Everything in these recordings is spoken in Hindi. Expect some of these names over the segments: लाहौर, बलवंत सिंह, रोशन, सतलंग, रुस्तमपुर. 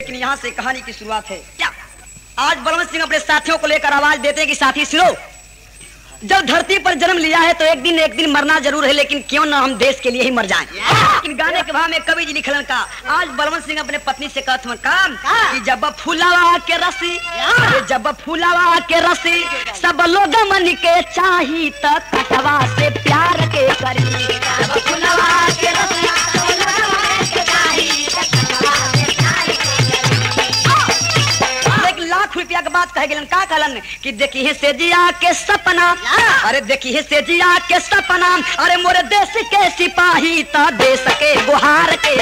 लेकिन यहाँ से कहानी की शुरुआत है। क्या आज बलवंत सिंह अपने साथियों को लेकर आवाज देते हैं कि साथी सुनो, जब धरती पर जन्म लिया है तो एक दिन मरना जरूर है, लेकिन क्यों ना हम देश के लिए ही मर जाएं। लेकिन गाने के भाव में कवि जी लिखलन का आज बलवंत सिंह अपने पत्नी से कहते हैं, जब फूलावा के रसी, जब फूलावा के रसी, सब लोग मन के चाही तो कटवा से प्यार के करी, जब फूलावा के रसी सब लोग मन के चाही तो कटवा से प्यार के करी। एक लाख रुपया के बात कह गेलन का कहलन कि देखी है सेजिया के सपना, अरे देखी है सेजिया के सपना, अरे मोरे देश के सिपाही तो देश के गुहार के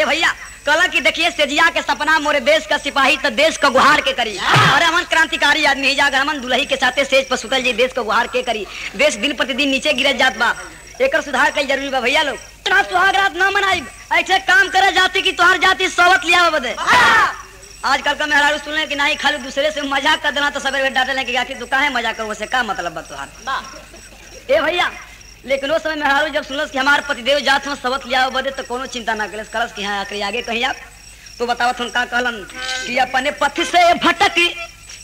ए भैया कल की देखिए सेजिया के सपना, मोरे देश का सिपाही तो देश का गुहार के करी। अरे हमन क्रांतिकारी आदमी जाकर हमन दुल्ही के साथे सेज पर सुतल जी, देश का गुहार के करी। देश दिन प्रतिदिन नीचे गिरत जात बा, एकर सुधार कई जरूरी बा। भैया लोग सुहाग रात न मनाई, ऐसे काम करे जाती कि तुहार जाति सोवत लिया बदे। आजकल का मेहरारू सुन ले कि नहीं खाली दूसरे से मजाक कर देना तो सबेरे डांटे लेके आखिर तू काहे मजाक करो, से का मतलब बा तुहार। ए भैया लेकिन वो समय मेहरारू जब सुनस कि हमार पतिदेव जात में सोवत लिया बदे तो कोनो चिंता ना करेस, करस कि हां आखिर आगे कहीं आप तो बतावत हन का कहलन कि अपने पथि से भटकी,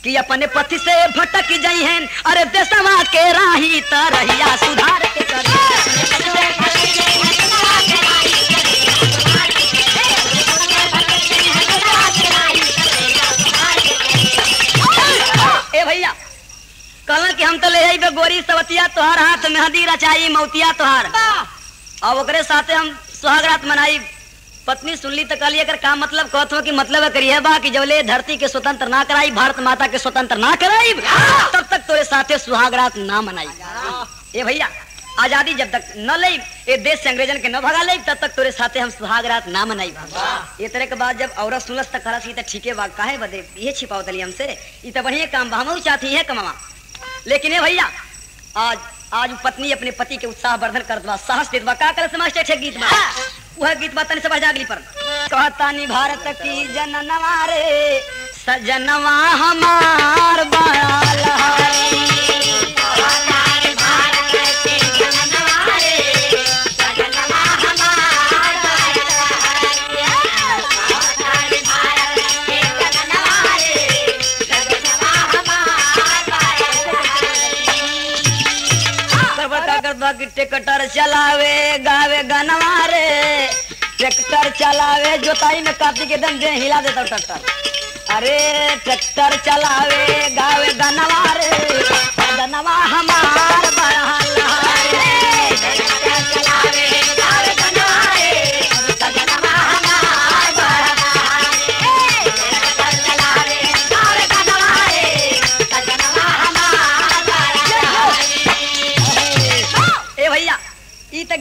कि अपने पथि से भटक जाई हैं, अरे देशवा के राही त रहिया सुधार के करी, ए भैया कहलन कि हम तो ले जाइबे गोरी सवतिया तोहार हाथ मेहंदी रचाई मौतिया तोहार, अब ओकरे साथे हम सुहाग रात मनाई। पत्नी सुनली तो कहली अगर काम मतलब कहत हो कि मतलब करिए बा कि जबले धरती के स्वतंत्र ना कराई, भारत माता के स्वतंत्र ना कराई, तब तक तोरे साथे सुहाग रात ना मनाई। ए भैया आजादी जब तक न ले, ए देश से अंग्रेजन के न भगा ले, तब तक तोरे साथे हम सुहाग रात ना मनाई। ये तरह के बात जब औरत सुनस तक कहला कि ठीके बा, काहे बदे ये छिपाव दली हमसे, ई त बढ़िया काम बा, हमहु चाहती है कमावा। लेकिन ए भैया आज पत्नी अपने पति के उत्साह वर्धन करतवा, साहस देतवा, का करे समझते छे गीत में वह गीत बताने से जागली पर कहतानी भारत की जननवा रे सजनवा हमार ट्रैक्टर चलावे गावे गनवारे, ट्रैक्टर चलावे जोताई में काफी के दम दे हिला देता ट्रैक्टर, अरे ट्रैक्टर चलावे गावे गनवारे गनवा हमार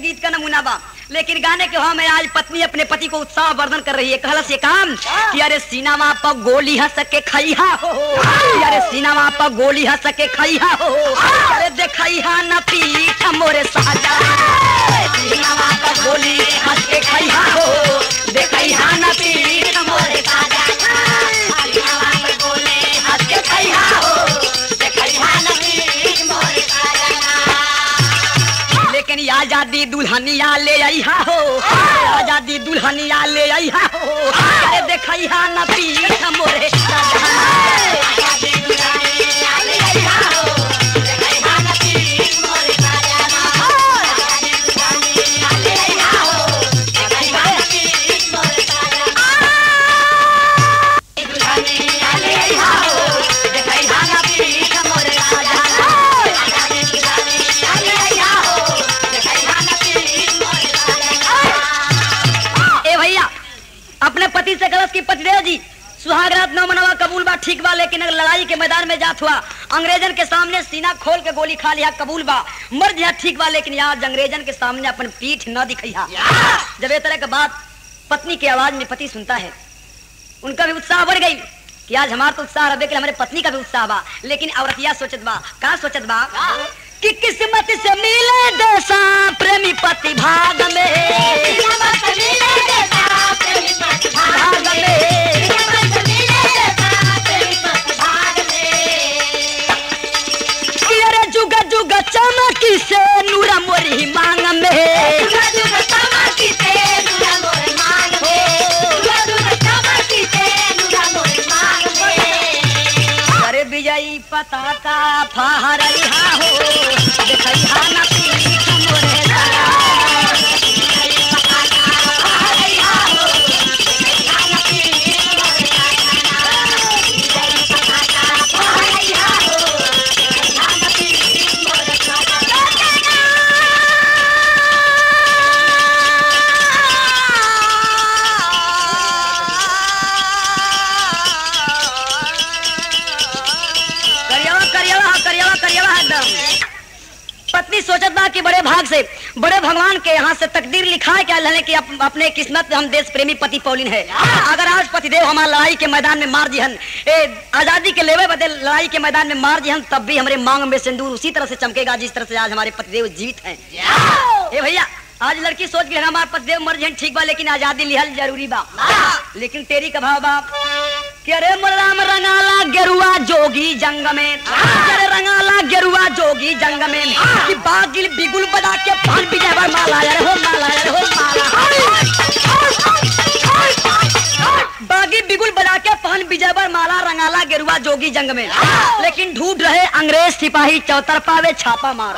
गीत का नमूना बा। लेकिन गाने के हम आज पत्नी अपने पति को उत्साह वर्धन कर रही है, कहला से काम कि अरे सीनावा पर गोली हंस के खइहा हो, अरे सीनावा पर गोली हंस के खइहा हो, अरे देखइहा न पीठ मोरे साजा, सीनावा पर गोली हंस के खइहा हो, देखइहा न पीठ मोरे साजा, सीनावा पर गोली हंस के खइहा हो, देखइहा न पीठ मोरे साजा। लेकिन आजादी दुल्हनिया ले आई हा हो, आजादी दुल्हनिया ले आई हा हो, अरे देखइहा न पीठ मोरे साजा, आजादी दुल्हनिया ले आई हा हो, देखइहा न पीठ मोरे साजा, आजादी दुल्हनिया ले आई हा हो, देखइहा न पीठ मोरे साजा, आजादी दुल्हनिया ले आई हा हो, देखइहा न पीठ मोरे साजा, आजादी दुल्हनिया ले आई हा हो। अपने पति से कलश की पतिदेव जी सुहाग रात न मनवा कबूल बा, ठीक बा, लेकिन अगर लड़ाई के मैदान में जात हुआ अंग्रेजन के सामने सीना खोल के गोली खा लिया कबूल बा, मर जा ठीक बा, लेकिन आज अंग्रेजन के सामने अपन पीठ न दिखइहा। जब ये तरह का बात पत्नी की आवाज में पति सुनता है, उनका भी उत्साह बढ़ गई कि आज हमारा तो उत्साह रहे, हमारे पत्नी का भी उत्साह बा। लेकिन औरतिया सोचत बा, का सोचत बा कि किस्मत से मिले दोसा प्रेमी पति भाग में, किस्मत से मिले दोसा प्रेमी पति भाग में, किस्मत से मिले दोसा प्रेमी पति भाग में। से नूरा मोरी मांग में अरे बिजई पता का फहर हो कि बड़े भाग से बड़े भगवान के यहाँ से तकदीर लिखा है क्या कि अपने किस्मत हम देश प्रेमी पति पौलिन है। अगर आज पतिदेव हमारे लड़ाई के मैदान में मार दिहन, आजादी के लेवे बदल लड़ाई के मैदान में मार दिहन, तब भी हमारे मांग में सिंदूर उसी तरह से चमकेगा जिस तरह से आज हमारे पतिदेव जीवित हैं। ए भैया आज लड़की सोच गई हमारे पतिदेव मर जाए ठीक बा, लेकिन आजादी लिहल जरूरी बा। लेकिन तेरी का भाव बाप अरे राम रंगाला गेरुआ जोगी जंग में, अरे रंगाला गेरुआ जोगी जंग में कि बागिल बिगुल बजा के पान बिजा भर माला यार हो माला यार हो माला बागी बिगुल बजा के पान बिजा भर माला रंगाला गेरुआ जोगी जंग में। लेकिन ढूंढ रहे अंग्रेज सिपाही चौतर पावे छापा मार,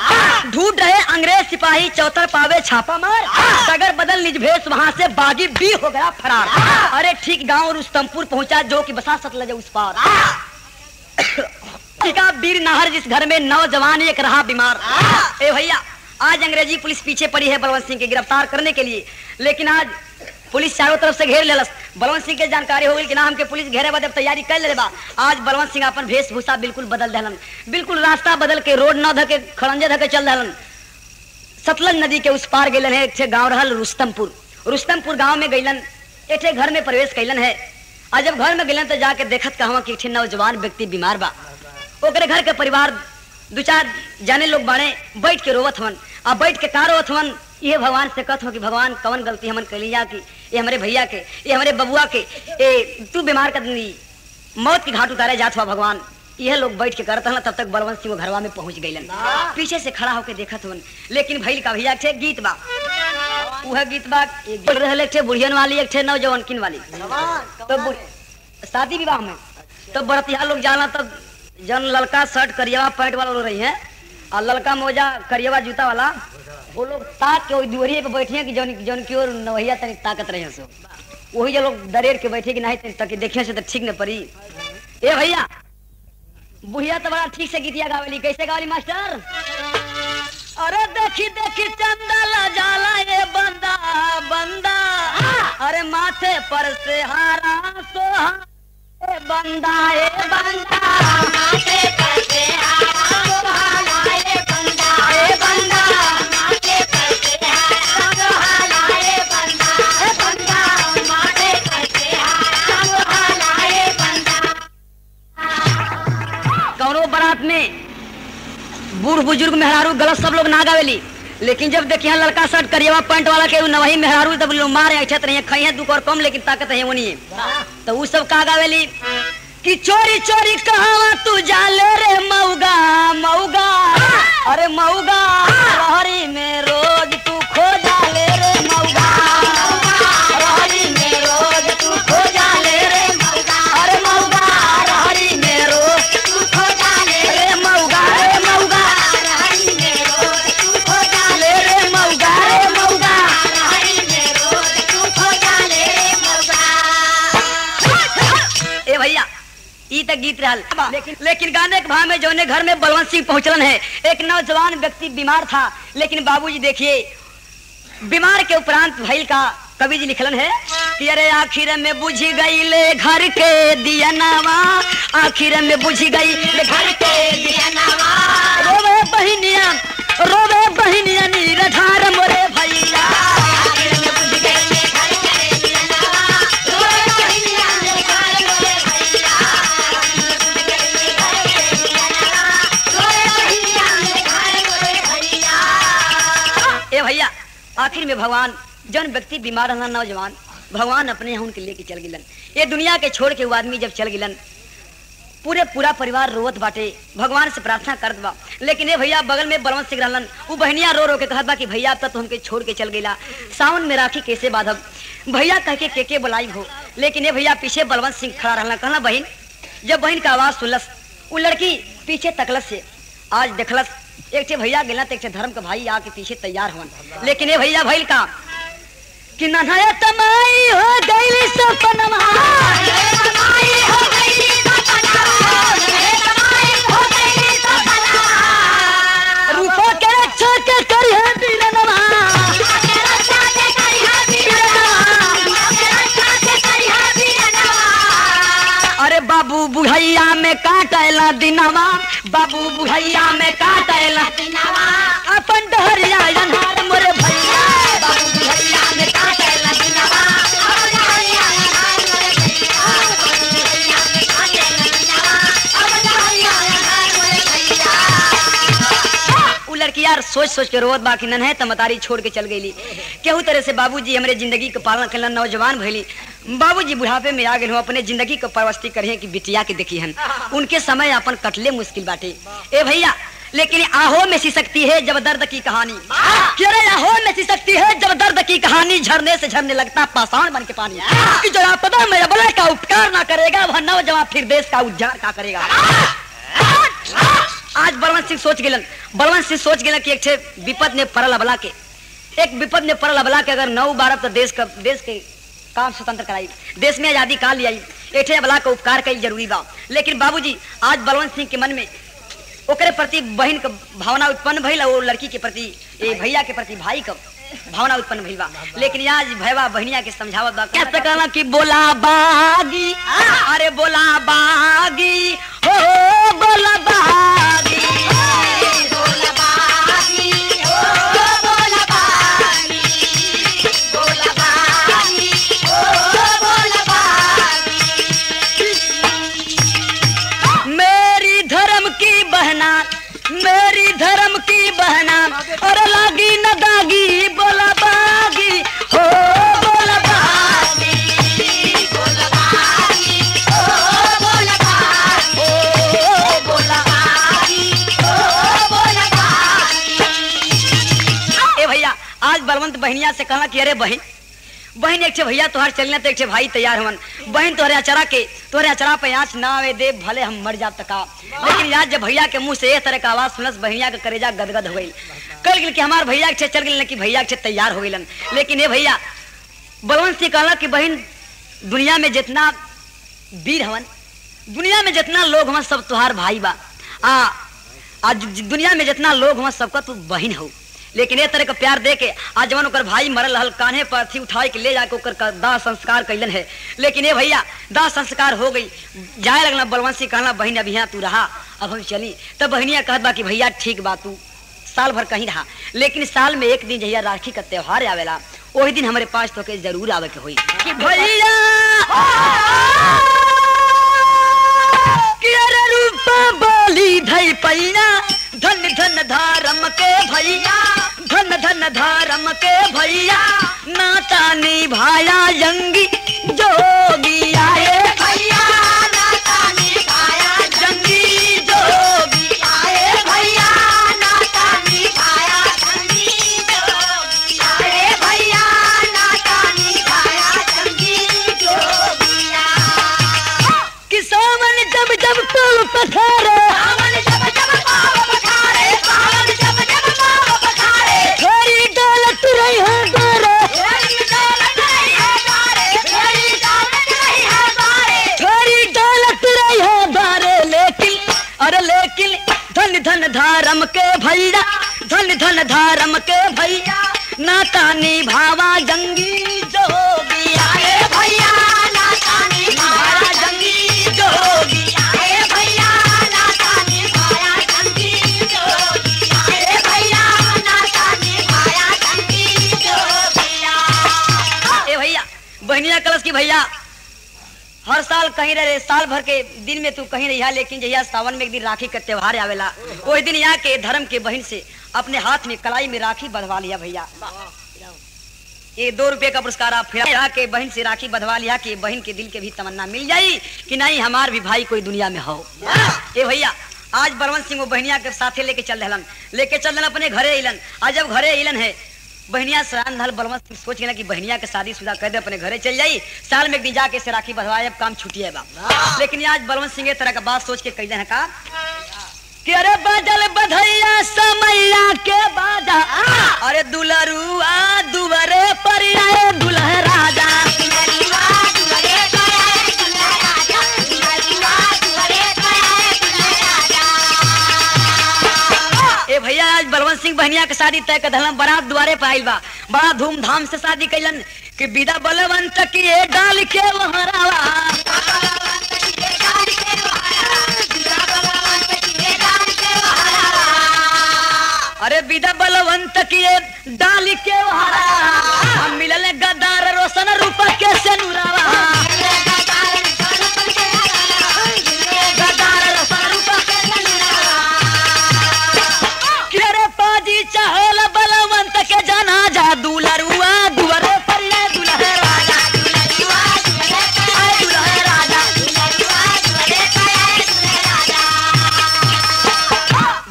ढूंढ रहे अंग्रेज सिपाही चौतर पावे छापा मार, सगर बदल निज भेष वहाँ से बागी भी हो गया फरार। अरे ठीक गांव रुस्तमपुर पहुँचा जो कि बसा सतलंग उस पार। टीका बीर नाहर जिस घर में नौजवान एक रहा बीमार। ए भैया आज अंग्रेजी पुलिस पीछे पड़ी है बलवंत सिंह के गिरफ्तार करने के लिए, लेकिन आज पुलिस चारों तरफ से घेर लेलस। बलवंत सिंह के जानकारी हो गई कि नाम के पुलिस घेरे बाद तैयारी कर ले बा। आज बलवंत सिंह अपन वेशभूषा बिल्कुल बदल दहलन, बिल्कुल रास्ता बदल के रोड न धके खड़ंजे धके चल दहलन। सतलंग नदी के उस पार गलन है, एक गाँव रहल रुस्तमपुर। रुस्तमपुर गाँव में गलन एक घर में प्रवेश कैलन है। आज जब घर में गलन तो जाके देखत कहवा कि एक नौजवान व्यक्ति बीमार बा, ओकरे घर के परिवार दो चार जाने लोग बाड़े बैठ के रोवत हवन। अब बैठ के का रोवत हवन, ये भगवान से कहत हो कि भगवान कौन गलती हमन कैली जा कि ये हमारे भैया के ये हमारे बबुआ के तू बीमार कर दी मौत की घाट उतारे जात हुआ भगवान। यह लोग बैठ के करता ना, तब तक बलवंत सिंह घरवा में पहुंच गए। पीछे से खड़ा होकर देखत हवन, लेकिन भैल का भैया के गीत बा वह गीत बा बुढ़ियन वाली एक नौजवान किन वाली तो शादी विवाह में तब बरतिया लोग जाना, तब जन लड़का शर्ट करियवा पैंट वाला लो रही है और लड़का मोजा करियवा जूता वाला वो लोग ताक के दुवरिये पे बैठे कि जौन की ओर नवैया तनिक ताकत रहे सो वही जो लोग दरेर के बैठे कि नहीं तक देखे से तो ठीक न पड़ी। ए भैया बुढ़िया तो बड़ा ठीक से गीतिया गावेली, कैसे गावेली मास्टर? अरे देखी देखी चंदला जाला ये बंदा बंदा, अरे माथे पर से हारा सोहा बंदा ए बंदा, माथे पर से हारा सोहाला ए बंदा ए बंदा, माथे पर से हारा सोहाला ए बंदा, माथे पर से हारा सोहाला ए बंदा। कौनो बारात में बूढ़ बुजुर्ग मेहरारू गलत सब लोग ना गावेली, लेकिन जब देखिए लड़का शर्ट करियवा पैंट वाला के नवही मेहरारू तब मारे अच्छत नहीं खाई है दुख और कम, लेकिन ताकत है वो नहीं है तो वो सब का गावेली कि चोरी चोरी कहावा तू जाले रे मऊगा मऊगा, अरे मऊगा लहरी में रोज तू खो जाले रे मऊगा, लहरी में रोज तू खो जाले रे मऊगा, अरे मऊगा लहरी में रोज तू खो जाले रे मऊगा, रे मऊगा लहरी में रोज तू खो जाले रे मऊगा, रे मऊगा लहरी में रोज तू खो जाले रे मऊगा। ए भैया ई तक गीत रहल, लेकिन गाने के भाव में जोने घर में बलवंत सिंह पहुंचलन है। एक नौजवान व्यक्ति बीमार था, लेकिन बाबूजी देखिए बीमार के उपरांत भैल का कवि जी लिखलन है कि अरे आखिर में बुझ गई ले घर के दिया नावा, आखिर में बुझ गई ले घर के दिया नावा, रोवे बहनिया नीर धार मोरे भैया, आखिर में भगवान जन व्यक्ति बीमार रहना नौजवान भगवान अपने यहाँ उनके लेके चल गिलन। ये दुनिया के छोड़ के वो आदमी जब चल गिलन पूरे पूरा परिवार रोवत बाटे, भगवान से प्रार्थना करत बा। लेकिन ये भैया बगल में बलवंत सिंह रहलन, वो बहनिया रो रो के कहत बा कि भैया अब तो हमके छोड़ के चल गईला, सावन में राखी कैसे बाधब भैया कह के बुलाई हो। लेकिन ये भैया पीछे बलवंत सिंह खड़ा रहना, कहना बहन, जब बहन का आवाज सुनलस वो लड़की पीछे तकलस से आज देखलस एक भैया गेला तो एक धर्म का भाई आके पीछे तैयार हुआ। लेकिन ये भैया भैल का कि नन्हा तमाई हो गई सपनमा, अरे बाबू बुढ़ैया में काटेला दिनवा, बाबू बुढ़ैया में काटेला दिनवा, अपन डहरिया अनहार मोरे भैया, बाबू बुढ़ैया में काटेला दिनवा, अपन डहरिया अनहार मोरे भैया, बाबू बुढ़ैया में काटेला दिनवा, अपन डहरिया अनहार मोरे भैया। उ लड़कियां सोच सोच के रोवत बाकी नन है तमतारी छोड़ के चल गईली। केहू तरह से बाबूजी हमरे जिंदगी के पालन करना, नौजवान भइली बाबूजी बुढ़ापे में आ गए हो, अपने जिंदगी को परवस्ती करे कि बिटिया के देखी हन, उनके समय अपन कटले मुश्किल बाटे। ए भैया लेकिन आहो में सी सकती है जब दर्द की कहानी, आहो में सी सकती है जब दर्द की कहानी, झरने से झरने लगता पाषाण बन के पानी, कि जो आपदा में रबला का उपकार ना करेगा वह नौजवान फिर देश का उद्धार का करेगा। आज बलवंत सिंह सोच गए कि एक विपद ने पड़ल अबला के, अगर नौ बारह तो देश के काम स्वतंत्र कराई, देश में आजादी काल आई, एठे अबला का उपकार कई जरूरी बा। लेकिन बाबूजी आज बलवंत सिंह के मन में ओकरे प्रति बहन का भावना उत्पन्न भइल, और लड़की के प्रति भैया के प्रति भाई का भावना उत्पन्न भइल बा। लेकिन आज भैया बहनिया के समझावत बा कैसे कहना कि बोला बागी, अरे बोला बागी हो, बोला बागी बहनिया से कहना कि अरे बहन एक भैया तुहार चलना तो एक भाई तैयार हुआ, बहन तुहरे अचरा पे आँच ना आवे दे भले हम मर जा तका। लेकिन यार जब भैया के मुंह से एक तरह का आवाज सुनस बहनिया का करेजा गदगद हो गई, कल गई कि हमार भैया के चल गए कि भैया के तैयार हो गए। लेकिन ये भैया बलवंत सिंह कहला कि बहन दुनिया में जितना वीर हवन, दुनिया में जितना लोग हवन सब तुहार भाई बा, दुनिया में जितना लोग हवन सबका तू बहन हो। लेकिन ये तरह का प्यार दे के आज जवन ओकर भाई मरल हल कान्हे पर थी उठाए के ले जाके ओकर दाह संस्कार कैलन है। लेकिन ये भैया दाह संस्कार हो गई, जाए लगना बलवंत सिंह कहना बहन अभी यहाँ तू रहा, अब हम चली। तब बहनिया कहत बा कि भैया ठीक बा तू साल भर कहीं रहा, लेकिन साल में एक दिन जहिया राखी का त्योहार आवेला वही दिन हमारे पास तो के जरूर आवे के होई। कि भैया धन धन धर्म के भैया, धन धन धर्म के भैया, नाता निभाया जंगी जोगी आए भैया, नाता निभाया जंगी जोगी आए भैया, नाता निभाया जंगी जोगी आए भैया, नाता निभाया जंगी जोगी आए। किसान जब जब पुल पथारे, धर्म के भैया, धन धन धर्म के भैया, नाता निभावा जंगी जोगी आए भैया, नाता निभावा जंगी जोगी आए भैया, नाता निभाया जंगी जोगी आए भैया, नाता निभाया जंगी जोगी आए। ए भैया बहनिया कलश की भैया हर साल कहीं रहे, साल भर के दिन में तू कहीं रही, लेकिन जहिया सावन में एक दिन राखी का त्योहार आवेला वही दिन यहाँ के धर्म के बहन से अपने हाथ में कलाई में राखी बंधवा लिया भैया। ये 2 रुपए का पुरस्कार आप फिरा के बहन से राखी बधवा लिया कि बहन के दिल के भी तमन्ना मिल जाये कि नहीं हमार भी भाई कोई दुनिया में हो। ये भैया आज बलवंत सिंह वो बहनिया के साथे लेके चल रहलन, लेके चल रहलन अपने घरे अलन। आज जब घरे अलन है बहनिया श्रांत हल, बलवंत सिंह सोच गया कि बहनिया के शादी शुदा कर दे, अपने घरे चल जाई, साल में एक दिन जाके से राखी बधवाए, अब काम छुट्टिए बाप। लेकिन आज बलवंत सिंह तरह का बात सोच के कह देना का अरे बादल बधैया समैया के बाजा, अरे दुलरुआ दुबरे पर आए दुलहरा जा, ए भैया आज बलवंत सिंह बहनिया के शादी तय कदम बारात द्वारे पर आइल बा, बड़ा धूमधाम से शादी कैलन कि विदा बलवंत की ए डाल के वहरावा। अरे विदा बलवंत की डाल के वहारा, हम मिलल गदार रोशन रूपा के से नुरावा, गदार रोशन रूपा के से नुरावा, केरे पाजी चाहल बलवंत के जाना जा, दुलरुआ दुआरे पर ले दुलहरा राजा, दुलरुआ दुआरे पर आए दुलहरा राजा, दुलरुआ दुआरे पर आए दुलहरा राजा।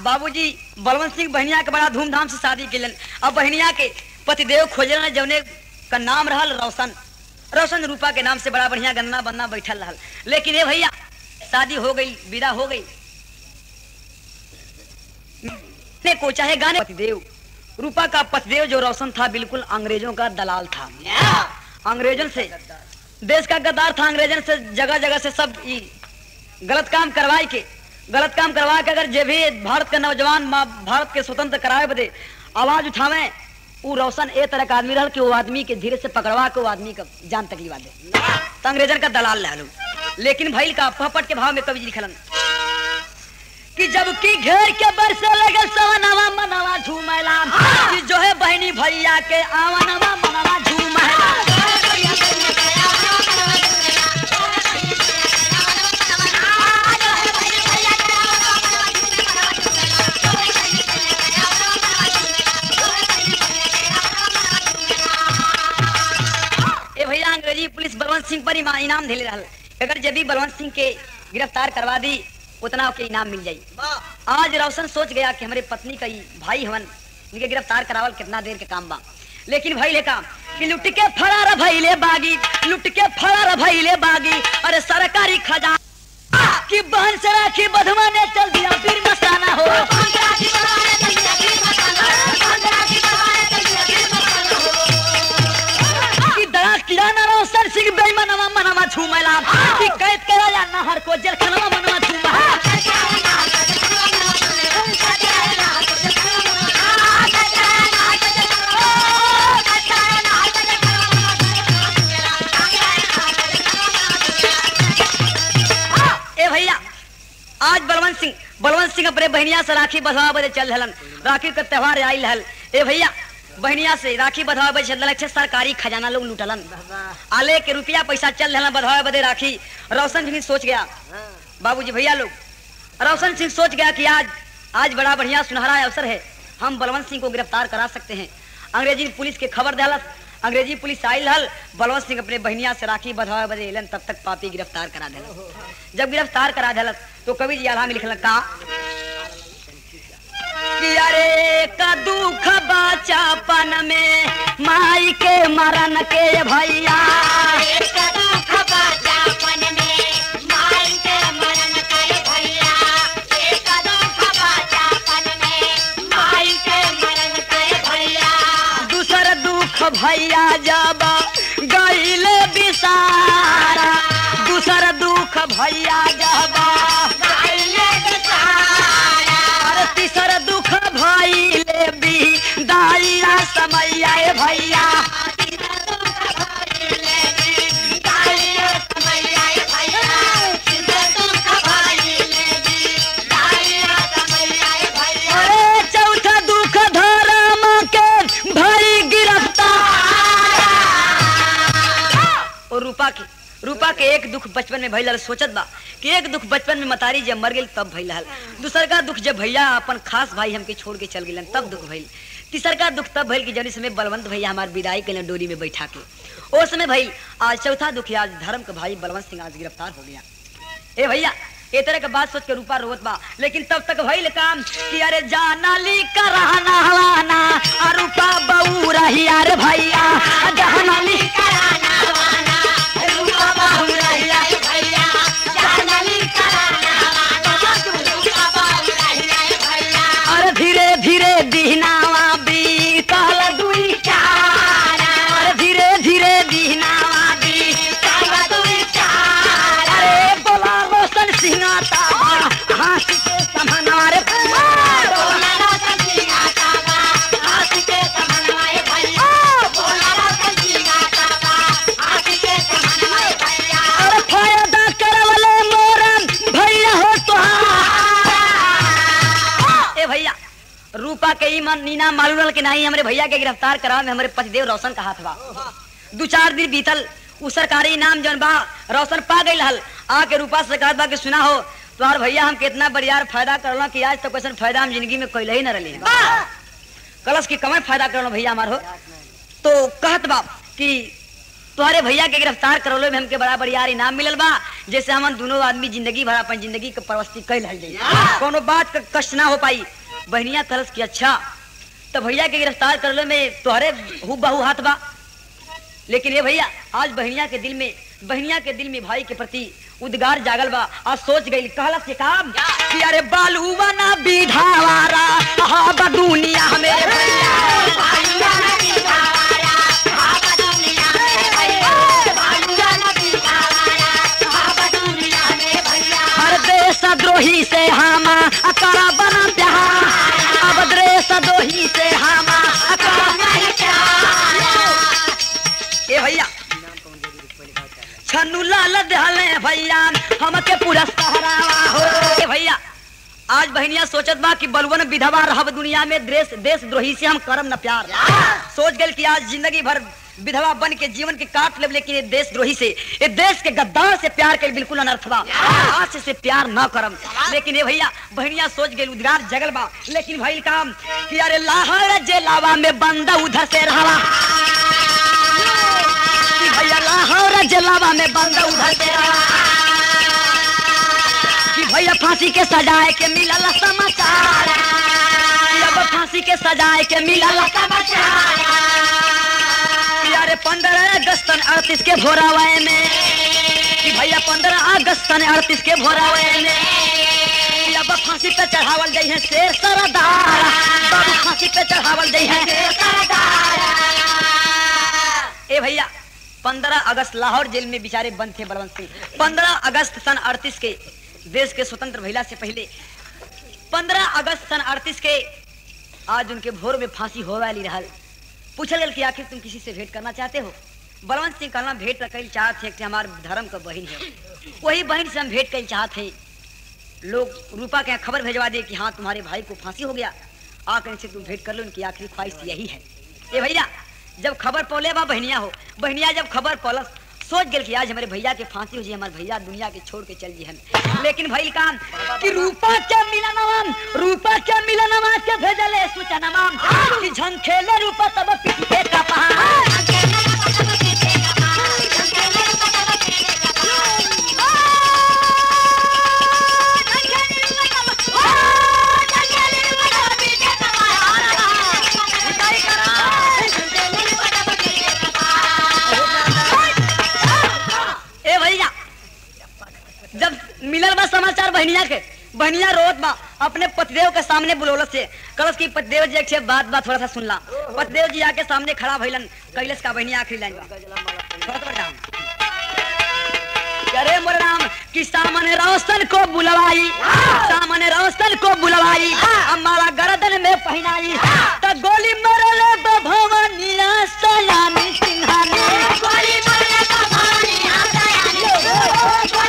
बाबूजी बलवंत सिंह बहनिया के बड़ा धूमधाम से शादी केलन। अब बहनिया के पतिदेव खोजल जौने का नाम रहल रोशन, रोशन रूपा के नाम से बड़ा बढ़िया गन्ना बनना बैठल रहल। लेकिन ये भैया शादी हो गई, विदा हो गई, ने को चाहे गाने पतिदेव रूपा का पतिदेव जो रोशन था बिल्कुल अंग्रेजों का दलाल था, अंग्रेजों से देश का गद्दार था, अंग्रेजों से जगह जगह से सब गलत काम करवाई के, गलत काम करवा के अगर जे भी भारत के नौजवान भारत के स्वतंत्र कराए बदे आवाज उठावे वो रोशन ए तरह का आदमी रहल कि वो आदमी के धीरे से पकड़वा के वो आदमी का जान तकलीफ दे, अंग्रेजन का दलाल रहल। लेकिन भैल का पपट के भाव में कवि लिखलन कि जबकि घेर के बरसे लगल सवनवा मनवा झूमला, कि जो है बहनी भैया के आवनवा मनवा झूमला, पुलिस बलवंत सिंह पर इनाम दे रहा अगर जब भी बलवंत सिंह के गिरफ्तार करवा दी उतना के इनाम मिल जाये। आज रोशन सोच गया कि हमारे पत्नी का भाई हवन, इनके गिरफ्तार करावल कितना देर के काम बा। लेकिन भैले काम कि लुट के फरार भैले बागी, लुट के फरार भैले बागी, अरे सरकारी खजाना की बहन से राखी बधवा ने चल दिया फिर मस्ताना हो, किराना रोशन सिंह बेईमानवा मनवा झूमला, कि कैद के राजा नहर को जेलखानवा मनवा झूमा, ए भैया आज बलवंत सिंह अपने बहनिया से राखी बधवा बजे चल हलन, राखी का त्योहार आयल हल। ए भैया बहनिया से राखी बधवा बजे चल रहा सरकारी खजाना लोग लूटलन, आले के रुपया पैसा चल रहा बधवा बदे राखी। रोशन सिंह सोच गया बाबूजी भैया लोग, रोशन सिंह सोच गया कि आज बड़ा बढ़िया सुनहरा अवसर है, हम बलवंत सिंह को गिरफ्तार करा सकते हैं। अंग्रेजी पुलिस के खबर दिलस, अंग्रेजी पुलिस आई हल, बलवंत सिंह अपने बहनिया से राखी बधवा बजे एलन, तब तक पापी गिरफ्तार करा दिलस। जब गिरफ्तार करा दिलस तो कवि जी आला में लिखल का अरे का दुख बचापन में माई के मरण के भैया, का दुख बचापन में माई के मरण के भैया, का दुख बचापन में माई के मरण के भैया, दूसर दुख भैया जब गईले विसारा, दूसर दुख भैया जब गईले विसारा, तीसर दुख भाई ले भी दाइया समैया भैया, तीसर दुख भाई ले भी दाइया समैया भैया, तीसर दुख भाई ले भी दाइया समैया भैया, अरे चौथा दुख धारा मां के भाई गिरफ्तार। और रूपा के एक दुख बचपन में भैया सोचत बा कि एक दुख बचपन में मतारी जब मर गई तब भइल हल, दूसर का दुख जब भैया अपन खास भाई हमके छोड़ के चल गए तब दुख भइल, तीसर का दुख तब भइल कि जौनी समय बलवंत भैया हमार विदाई कल डोरी में बैठा के ओ समय भइल। आज चौथा दुख आज धर्म का भाई बलवंत सिंह आज गिरफ्तार हो गया। ए भैया ए तरह का बात सोच के रूपा रोवत बा, लेकिन तब तक भइल काम कि अरे जाना ली कर रहना हवाना आ रूपा बऊ रही यार भैया, जाना ली कर रहना हवाना रूपा बऊ रही यार भैया, जाना ली कर रहना हवाना रूपा बऊ रही यार भैया। और धीरे धीरे दिहनावा भी कहल दुई चार, और धीरे धीरे दिहनावा भी कहल दुई चार। अरे बोला रोशन सिंह ताबा हाथ के समनार रूपा के मन नीना मालूम रहा कि नहीं हमारे भैया के गिरफ्तार करावे में हमारे पतिदेव रोशन का हाथ बा। दो चार दिन बीतल उ सरकारी नाम जौन बा रोशन पा गई हल, आके रूपा से कहा कि सुना हो तुम्हार भैया हम कितना बरियार फायदा करलो कि आज तक तो फायदा हम जिंदगी में कैले ही न रही, कलश की कमाई फायदा करलो भैया हमार हो। तो कहत बा कि तुम्हारे भैया के गिरफ्तार करौले में हमके बड़ा बरियार इनाम मिलल बा, जैसे हम दोनों आदमी जिंदगी भर अपन जिंदगी के प्रवस्ती कैल हल, कोनो बात का कष्ट ना हो पाई। बहनिया कलश की अच्छा तो भैया के गिरफ्तार करले में तोहरे हुब बहु हाथ बा, लेकिन ये भैया आज बहनिया के दिल में भाई के प्रति उद्गार जागल बा। आज सोच गई कहलस के काम कि अरे बालूवा ना बीढ़ावारा हा दुनिया मेरे भैया सद्रोही से हामा अकरा बना प्यार, अब द्रे सद्रोही से हामा अकरा नहीं प्यार। ये भैया छनु लाल दहले भैया हमके पूरा सहरावा हो। ये भैया आज बहनिया सोचत बा कि बलवन विधवा रहब दुनिया में देश देशद्रोही से हम करम न प्यार, सोच गए कि आज जिंदगी भर विधवा बन के जीवन के काट ले, लेकिन ये देशद्रोही से ये देश के गद्दार से प्यार के बिल्कुल अनर्थवा, आज से प्यार ना करम। लेकिन ये भैया बहनिया सोच गई उद्गार जगल बा, लेकिन भइल काम कि अरे लाहौर जेलावा में बंदा उधर से रहवा, कि भैया लाहौर जेलावा में बंदा उधर से रहवा, कि भैया फांसी के सजाए के मिलल समाचार, अब फांसी के सजाए के मिलल समाचार। 15 अगस्त 1938 के भोरावे में कि भैया 15 अगस्त 1938 के भोरावे में अब फांसी पे चढ़ावल गई है शेर सरदार, अब फांसी पे चढ़ावल गई है शेर सरदार। ए भैया 15 अगस्त लाहौर जेल में बेचारे बंद थे बलवंत सिंह, 15 अगस्त सन 1938 के देश के स्वतंत्र भइला से पहले 15 अगस्त सन 1938 के आज उनके भोर में फांसी हो वाली रहल। पूछल गल कि आखिर तुम किसी से भेंट करना चाहते हो, बलवंत सिंह कहना भेंट कई चाहते थे हमारे धर्म का बहन है, वही बहन से हम भेंट कई चाहते हैं। लोग रूपा के खबर भेजवा दे कि हाँ तुम्हारे भाई को फांसी हो गया, आकर इनसे तुम भेंट कर लो, उनकी आखिरी ख्वाहिश यही है। ये भैया जब खबर पौले बा बहनिया हो, बहनिया जब खबर पौलस सोच गए कि आज हमारे भैया के फांसी हो जी, हमारे भैया दुनिया के छोड़ के चल जी हम। लेकिन भइल काम कि रूपा क्या मिला नवा के भेजले सूचना माम कि झंखेले रूपा तब पीछे का मिलल बा समाचार बहनिया के, बहनिया रोत बा अपने पतिदेव के सामने बुलौलत से कलश की पतिदेव जी एक बात थोड़ा सा सुनला। पतिदेव जी आके सामने खड़ा भइलन, कैलस का बहनिया आखिरी लाइन करे मोर नाम कि सामने रोशन को बुलवाई हमारा गर्दन में पहनाई तो गोली मरले भवानिया सलामी सिंहानी गोली मरले भवानिया सलामी गोली मरले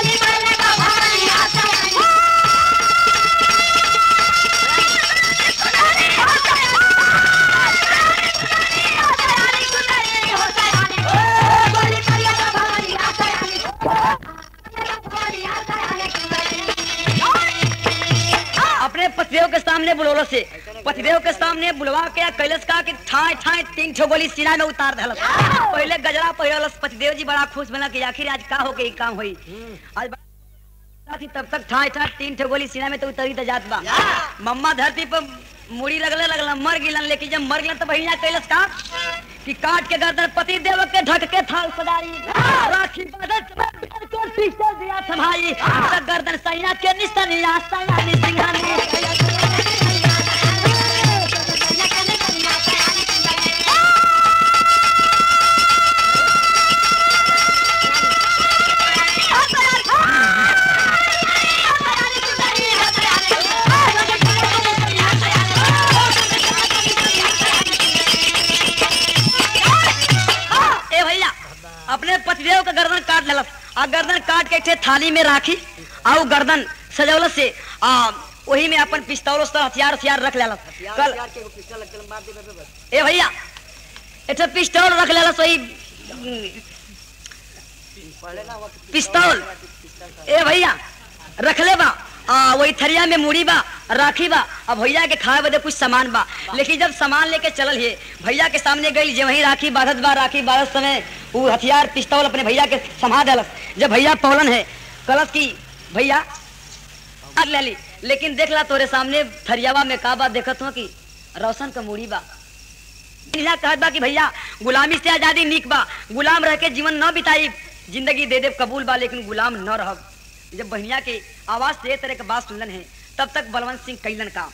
पथदेव के सामने बुलवलो से, पथदेव के सामने बुलवा के कैलस का कि ठाए ठाए तीन ठो गोली सीना में उतार दल। पहले गजरा पहिरलस पथदेव जी, बड़ा खुश बना कि आखिर आज का हो के काम होई। आज तब तक ठाए ठाए तीन ठो गोली सीना में तो उतरी त जात बा। मम्मा धरती पर मुड़ी लगले लगला, मर गिलन। लेकिन जब मर गिलन तो भैया कैलस का कि काट के गर्दन पतिदेव के ढक के थाल सदारी राखी बादल चमन को पिस्टल दिया संभाई। तब गर्दन सैया के निशानी आस्था यानी सिंहानी। अपने पतिदेव का गर्दन काट ललस, आ गर्दन काट के थे थाली में राखी, आउ गर्दन सजौल से वही में अपन पिस्तौल और हथियार हथियार रख ललस। कल ए भैया एठे पिस्तौल रख ललस, वही पिस्तौल ए भैया रखले बा, वही थरिया में मुड़ी बा, राखी बा। अब भैया के खाए बदे कुछ सामान बा, लेकिन जब सामान लेके चलल है भैया के सामने गई, जे वही राखी बाधत बा, राखी बाधत समय वो हथियार पिस्तौल अपने भैया के समा दलस। जब भैया पौलन है कलस की भैया अग लैली, लेकिन देखला तोरे सामने थरियावा में का बा, देखत हो कि रोशन का मुड़ी बा। कहत बा कि भैया गुलामी से आजादी नीक बा, गुलाम रह के जीवन न बिताई, जिंदगी दे देव कबूल बा लेकिन गुलाम न रहब। जब बहिया के आवाज से तरह के बात सुनलन है, तब तक बलवंत सिंह कैलन का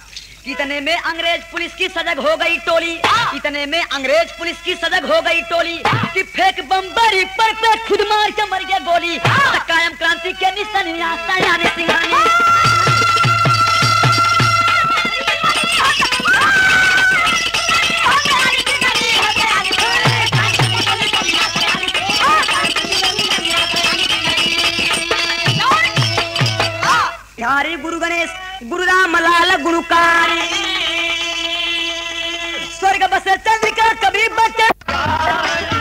इतने में अंग्रेज पुलिस की सजग हो गई टोली, इतने में अंग्रेज पुलिस की सजग हो गई टोली कि फेंक बमबरी पर पे खुद मार के मर गया गोली। कायम क्रांति के निशानी आस्था यानी सिंहानी। हरे गुरु गणेश गुरुराम लाल गुरुकारी, स्वर्ग बसे चंद्रिका कभी बचे।